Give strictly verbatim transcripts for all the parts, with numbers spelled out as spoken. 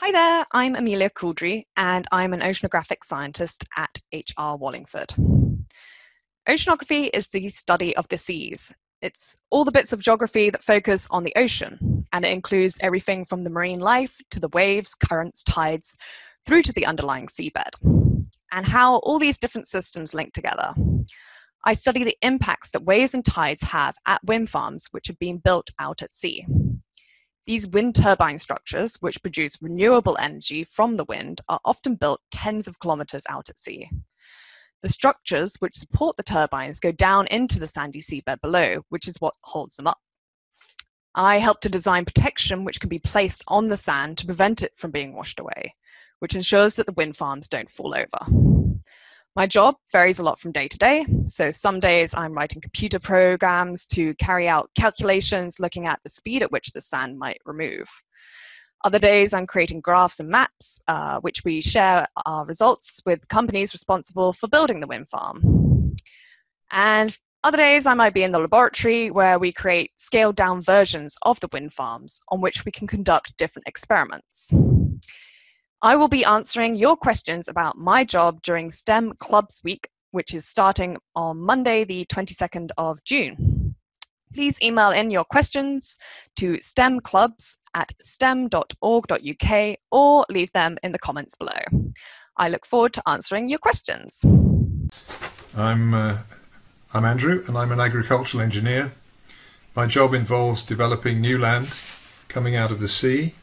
Hi there, I'm Amelia Caudry and I'm an oceanographic scientist at H R Wallingford. Oceanography is the study of the seas. It's all the bits of geography that focus on the ocean, and it includes everything from the marine life to the waves, currents, tides, through to the underlying seabed, and how all these different systems link together. I study the impacts that waves and tides have at wind farms which have been built out at sea. These wind turbine structures, which produce renewable energy from the wind, are often built tens of kilometres out at sea. The structures which support the turbines go down into the sandy seabed below, which is what holds them up. I help to design protection which can be placed on the sand to prevent it from being washed away, which ensures that the wind farms don't fall over. My job varies a lot from day to day, so some days I'm writing computer programs to carry out calculations looking at the speed at which the sand might remove. Other days I'm creating graphs and maps, uh, which we share our results with companies responsible for building the wind farm. And other days I might be in the laboratory where we create scaled down versions of the wind farms on which we can conduct different experiments. I will be answering your questions about my job during STEM Clubs Week, which is starting on Monday, the twenty-second of June. Please email in your questions to stem clubs at stem dot org dot U K or leave them in the comments below. I look forward to answering your questions. I'm, uh, I'm Andrew, and I'm an agricultural engineer. My job involves developing new land coming out of the sea,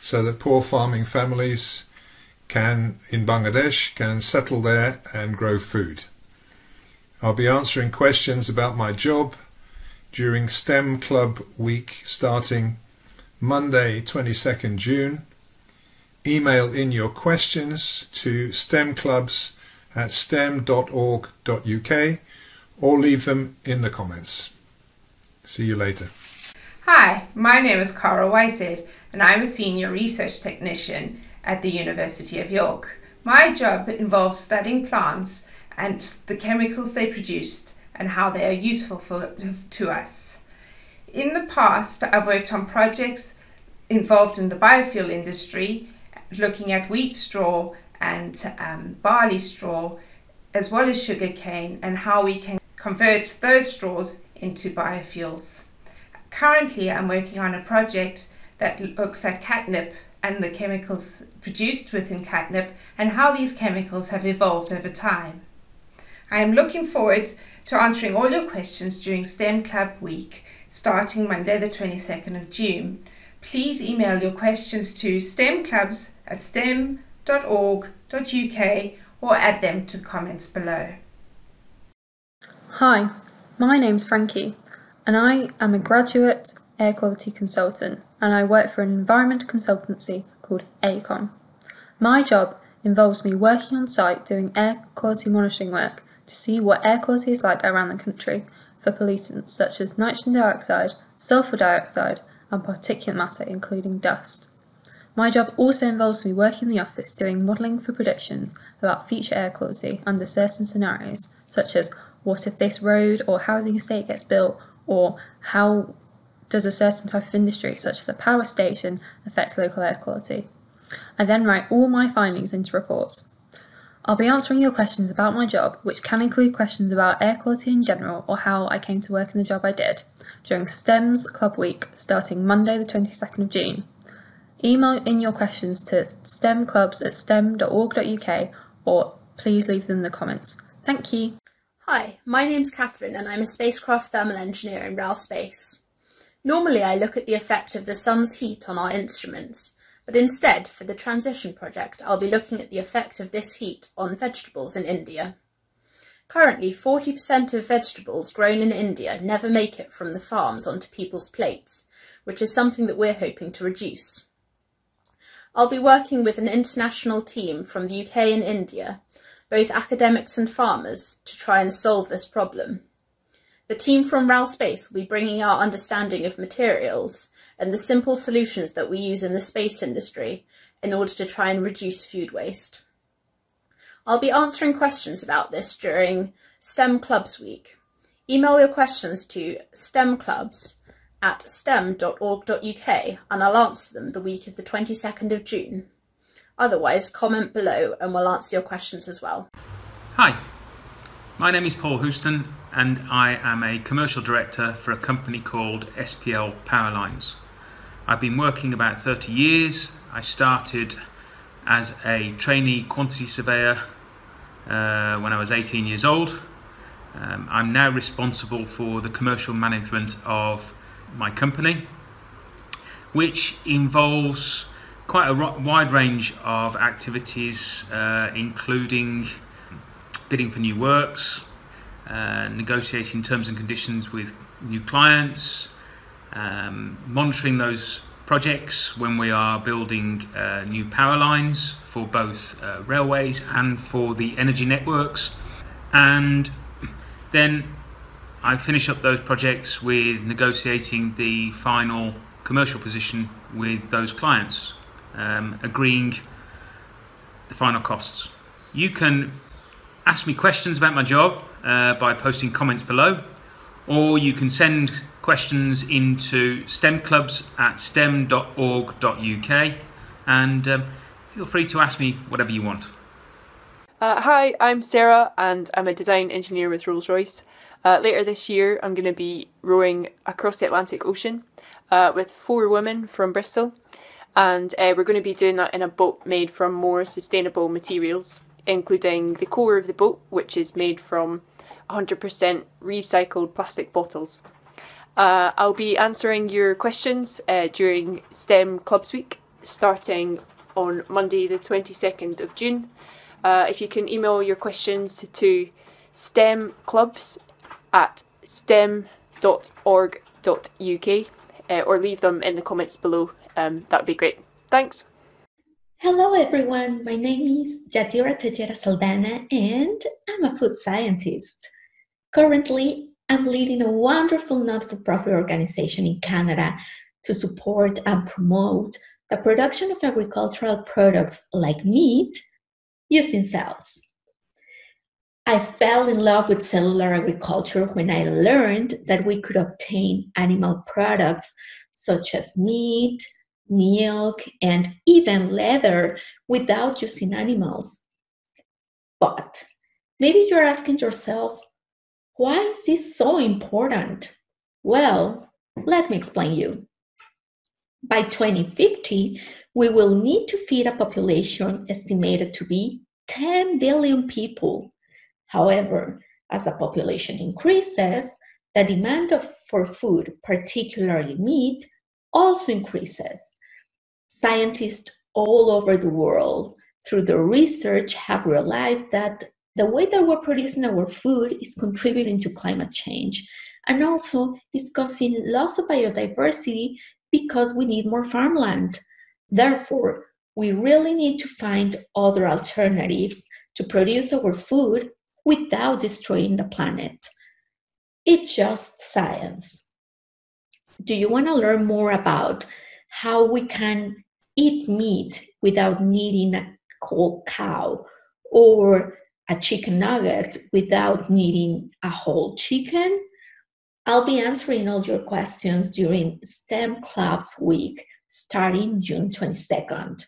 so that poor farming families can, in Bangladesh, can settle there and grow food. I'll be answering questions about my job during STEM Club Week starting Monday, twenty-second June. Email in your questions to stem clubs at stem dot org dot U K or leave them in the comments. See you later. Hi, my name is Cara Whitehead, and I'm a senior research technician at the University of York. My job involves studying plants and the chemicals they produced and how they are useful for, to us. In the past, I've worked on projects involved in the biofuel industry, looking at wheat straw and um, barley straw, as well as sugarcane, and how we can convert those straws into biofuels. Currently, I'm working on a project that looks at catnip and the chemicals produced within catnip and how these chemicals have evolved over time. I am looking forward to answering all your questions during STEM Club Week, starting Monday the twenty-second of June. Please email your questions to stem clubs at stem dot org dot U K or add them to comments below. Hi, my name's Frankie, and I am a graduate air quality consultant, and I work for an environment consultancy called ACON. My job involves me working on site doing air quality monitoring work to see what air quality is like around the country for pollutants such as nitrogen dioxide, sulfur dioxide and particulate matter including dust. My job also involves me working in the office doing modelling for predictions about future air quality under certain scenarios, such as what if this road or housing estate gets built, or how does a certain type of industry, such as the power station, affect local air quality. I then write all my findings into reports. I'll be answering your questions about my job, which can include questions about air quality in general or how I came to work in the job I did, during STEM's Club Week starting Monday the twenty-second of June. Email in your questions to stem clubs at stem dot org dot U K or please leave them in the comments. Thank you. Hi, my name's Catherine and I'm a spacecraft thermal engineer in RAL Space. Normally I look at the effect of the sun's heat on our instruments, but instead for the transition project I'll be looking at the effect of this heat on vegetables in India. Currently forty percent of vegetables grown in India never make it from the farms onto people's plates, which is something that we're hoping to reduce. I'll be working with an international team from the U K and India, both academics and farmers, to try and solve this problem. The team from RAL Space will be bringing our understanding of materials and the simple solutions that we use in the space industry in order to try and reduce food waste. I'll be answering questions about this during STEM Clubs Week. Email your questions to stem clubs at stem dot org dot U K and I'll answer them the week of the twenty-second of June. Otherwise, comment below and we'll answer your questions as well. Hi, my name is Paul Houston and I am a commercial director for a company called S P L Powerlines. I've been working about thirty years. I started as a trainee quantity surveyor uh, when I was eighteen years old. Um, I'm now responsible for the commercial management of my company, which involves quite a wide range of activities, uh, including bidding for new works, uh, negotiating terms and conditions with new clients, um, monitoring those projects when we are building uh, new power lines for both uh, railways and for the energy networks. And then I finish up those projects with negotiating the final commercial position with those clients, um, agreeing the final costs. You can ask me questions about my job uh, by posting comments below, or you can send questions into stem clubs at stem dot org dot U K, and um, feel free to ask me whatever you want. Uh, hi, I'm Sarah and I'm a design engineer with Rolls-Royce. Uh, later this year I'm going to be rowing across the Atlantic Ocean uh, with four women from Bristol, and uh, we're going to be doing that in a boat made from more sustainable materials, including the core of the boat, which is made from one hundred percent recycled plastic bottles. Uh, I'll be answering your questions uh, during STEM Clubs Week, starting on Monday the twenty-second of June. Uh, if you can email your questions to stem clubs at stem dot org dot U K uh, or leave them in the comments below, um, that'd be great. Thanks! Hello everyone, my name is Jadira Tejera-Saldana and I'm a food scientist. Currently, I'm leading a wonderful not-for-profit organization in Canada to support and promote the production of agricultural products like meat using cells. I fell in love with cellular agriculture when I learned that we could obtain animal products such as meat, milk, and even leather without using animals. But maybe you're asking yourself, why is this so important? Well, let me explain you. By twenty fifty, we will need to feed a population estimated to be ten billion people. However, as the population increases, the demand for food, particularly meat, also increases. Scientists all over the world, through their research, have realized that the way that we're producing our food is contributing to climate change, and also is causing loss of biodiversity because we need more farmland. Therefore, we really need to find other alternatives to produce our food without destroying the planet. It's just science. Do you want to learn more about how we can eat meat without needing a whole cow, or a chicken nugget without needing a whole chicken? I'll be answering all your questions during STEM Clubs Week, starting June twenty-second.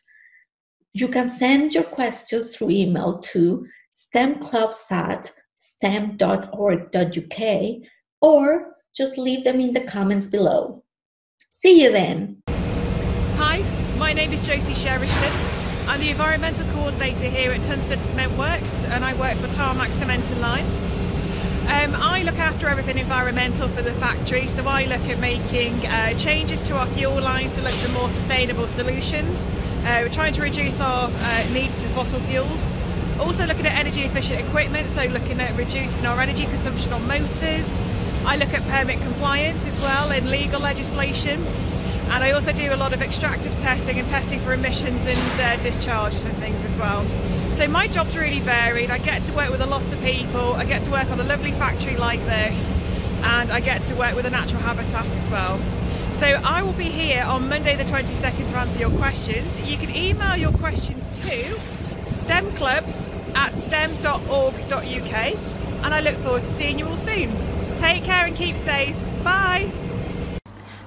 You can send your questions through email to stem clubs at stem dot org dot U K or just leave them in the comments below. See you then. Hi, my name is Josie Sheriston. I'm the environmental coordinator here at Tunstead Cement Works, and I work for Tarmac Cement and Line. Um, I look after everything environmental for the factory, so I look at making uh, changes to our fuel line to look for more sustainable solutions. Uh, we're trying to reduce our uh, need for fossil fuels. Also looking at energy efficient equipment, so looking at reducing our energy consumption on motors. I look at permit compliance as well in legal legislation, and I also do a lot of extractive testing and testing for emissions and uh, discharges and things as well. So my job's really varied. I get to work with a lot of people, I get to work on a lovely factory like this, and I get to work with a natural habitat as well. So I will be here on Monday the twenty-second to answer your questions. You can email your questions to stem clubs at stem dot org dot U K, and I look forward to seeing you all soon. Take care and keep safe. Bye!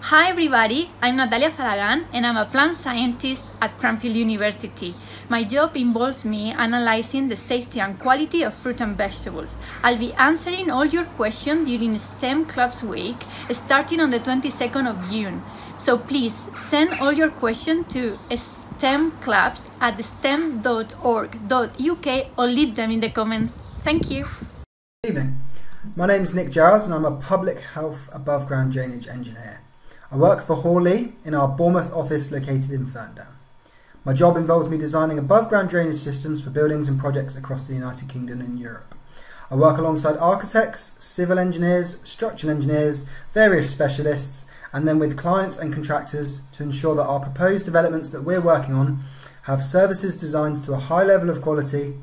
Hi everybody, I'm Natalia Falagan and I'm a plant scientist at Cranfield University. My job involves me analysing the safety and quality of fruit and vegetables. I'll be answering all your questions during STEM Clubs Week, starting on the twenty-second of June. So please send all your questions to stem clubs at stem dot org dot U K or leave them in the comments. Thank you. Good evening. My name is Nick Giles and I'm a Public Health Above Ground Drainage Engineer. I work for Hawley in our Bournemouth office located in Ferndown. My job involves me designing above ground drainage systems for buildings and projects across the United Kingdom and Europe. I work alongside architects, civil engineers, structural engineers, various specialists, and then with clients and contractors to ensure that our proposed developments that we're working on have services designed to a high level of quality,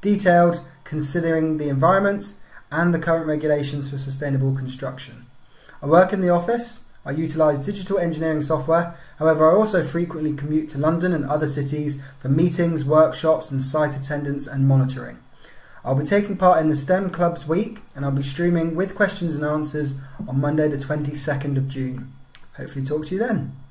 detailed, considering the environment and the current regulations for sustainable construction. I work in the office, I utilise digital engineering software, however I also frequently commute to London and other cities for meetings, workshops and site attendance and monitoring. I'll be taking part in the STEM Clubs Week and I'll be streaming with questions and answers on Monday the twenty-second of June. Hopefully talk to you then.